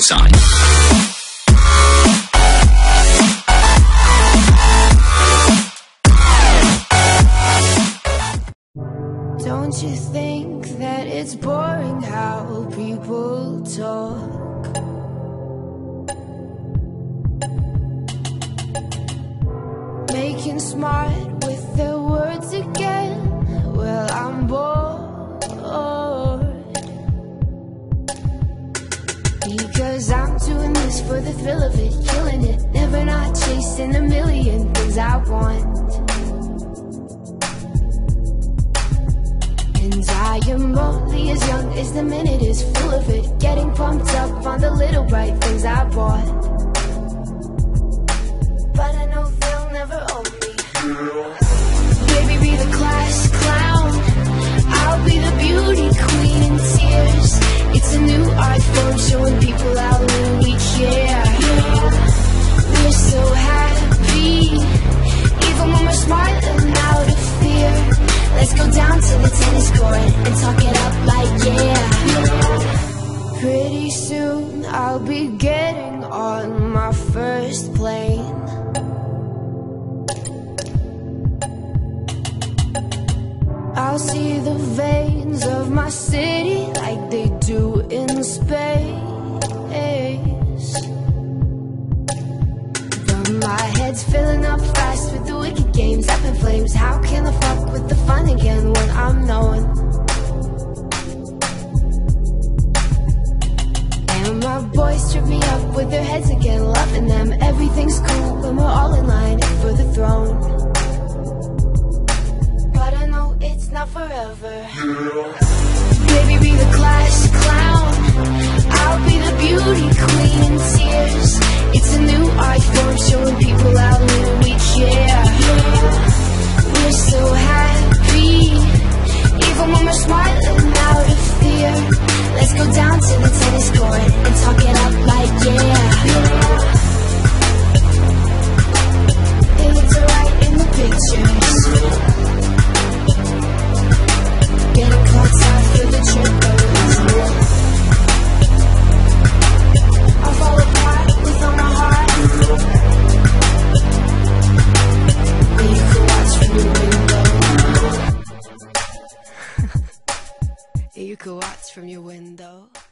equal sign. Don't you think that it's boring how people talk? Making smart with their words again. Well, I'm bored, because I'm doing this for the thrill of it, killing it, never not chasing a million things I want. And I am only as young as the minute is full of it, getting pumped up on the little bright things I bought. But I know they'll never own me. Baby, be the class clown, I'll be the beauty queen in tears. It's a new art form showing people how little we care. We're so happy, even when we're smart and out of fear. Let's go down to the tennis court and talk it up like yeah. Pretty soon I'll be getting on my first plane. I'll see the veins of my city like they do in space. But my head's filling up fast with the wicked games up in flames. How can I fuck with the fun again when I'm known? And my boys trip me up with their heads again, loving them. Everything's cool when we're all in line for the throne. Not forever. Baby, be the class clown, I'll be the beauty queen in tears. It's a new art form showing people how little we care. We're so happy, even when we're smart and out of fear. Let's go down to the tennis court and talk it up like yeah. It looks alright in the pictures. Get a call time for the trip, but it's real. I fall apart with all my heart. But you can watch from the window. You can watch from your window.